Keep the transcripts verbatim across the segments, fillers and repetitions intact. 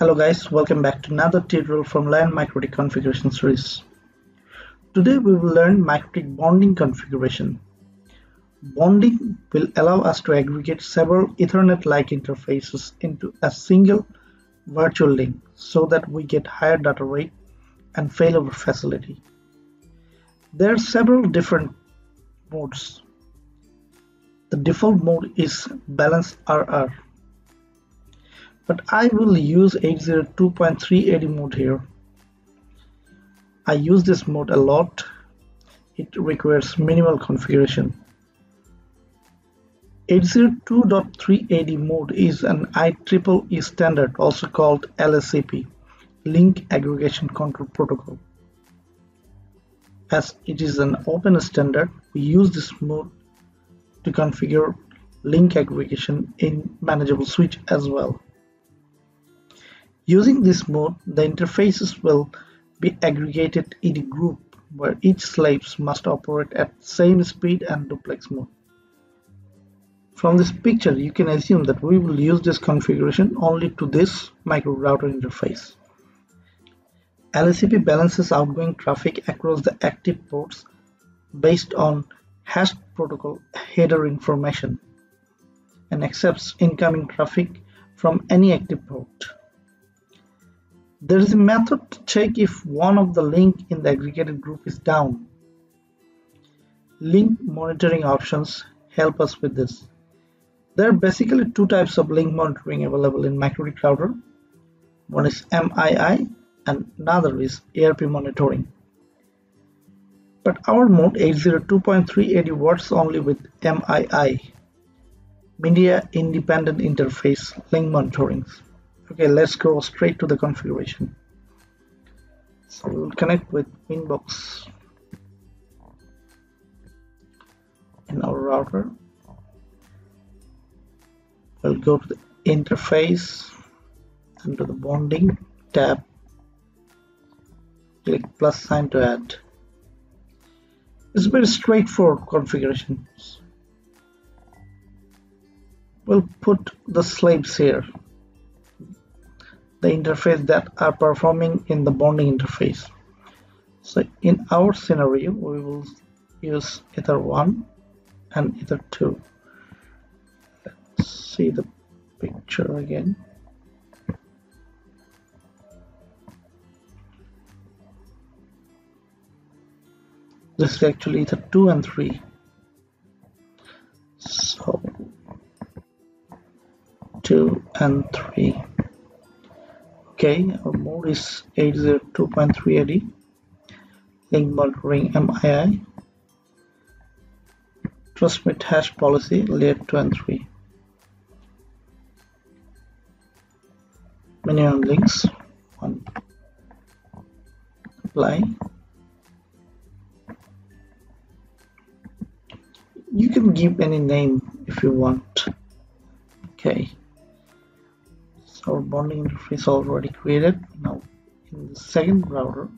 Hello guys, welcome back to another tutorial from Learn Mikrotik configuration series. Today we will learn Mikrotik bonding configuration. Bonding will allow us to aggregate several Ethernet-like interfaces into a single virtual link so that we get higher data rate and failover facility. There are several different modes. The default mode is balanced R R. But I will use eight oh two point three A D mode here. I use this mode a lot. It requires minimal configuration. eight oh two point three A D mode is an I triple E standard, also called L A C P, Link Aggregation Control Protocol. As it is an open standard, we use this mode to configure link aggregation in manageable switch as well. Using this mode, the interfaces will be aggregated in a group where each slaves must operate at same speed and duplex mode. From this picture, you can assume that we will use this configuration only to this micro router interface. L A C P balances outgoing traffic across the active ports based on hashed protocol header information and accepts incoming traffic from any active port. There is a method to check if one of the links in the aggregated group is down. Link monitoring options help us with this. There are basically two types of link monitoring available in Mikrotik router. One is M I I and another is A R P monitoring. But our mode eight oh two point three A D works only with M I I, Media Independent Interface Link Monitoring. Okay, let's go straight to the configuration. So we'll connect with Winbox in our router. We'll go to the interface and to the bonding tab. Click plus sign to add. It's very straightforward configuration. We'll put the slaves here. The interface that are performing in the bonding interface. So in our scenario, we will use Ether one and Ether two. Let's see the picture again. This is actually Ether two and three. So two and three. Okay, our mode is eight oh two point three A D, link monitoring M I I, transmit hash policy layer two and three, minimum links one, apply. You can give any name if you want. Okay. Our bonding interface already created. Now in the second router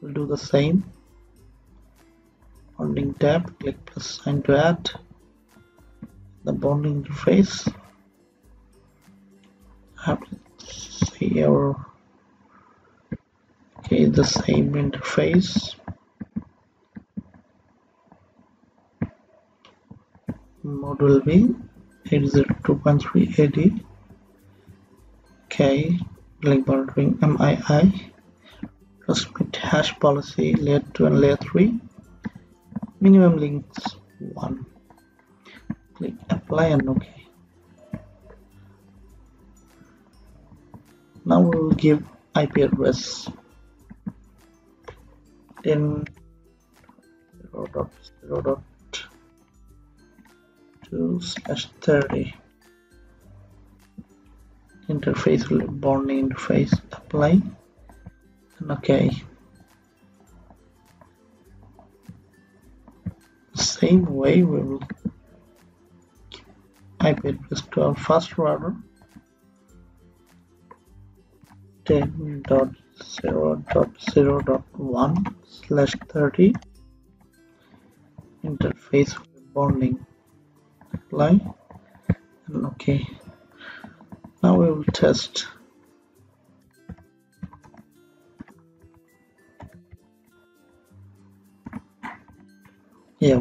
we'll do the same. Bonding tab, click plus sign to add. The bonding interface, let's see our okay the same interface, mode will be eight oh two point three A D. Okay, link monitoring M I I, transmit hash policy layer two and layer three, minimum links one, click apply and OK. Now we will give I P address ten dot zero dot two slash thirty. Interface will be bonding interface, apply and OK. Same way we will I P address to our first router ten dot zero dot zero dot one slash thirty, interface will be bonding, apply and OK. Now we will test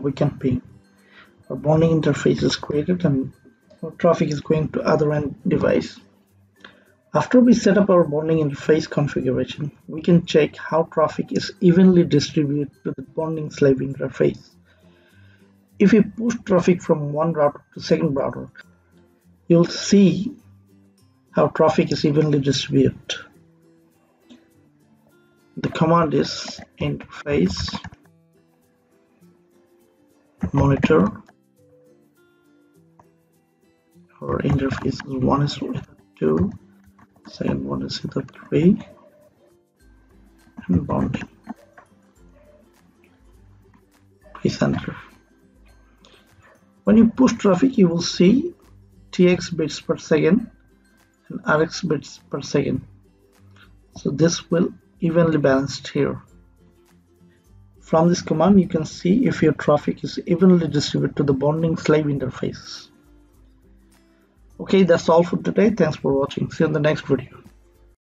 we can ping. A bonding interface is created and traffic is going to other end device. After we set up our bonding interface configuration, we can check how traffic is evenly distributed to the bonding slave interface. If we push traffic from one router to second router, you'll see how traffic is evenly distributed. The command is interface monitor, our interface one is two, second one is three, and bonding. Please enter. When you push traffic, you will see T X bits per second and R X bits per second. So this will evenly balanced here. From this command, you can see if your traffic is evenly distributed to the bonding slave interfaces. Okay, that's all for today. Thanks for watching. See you in the next video.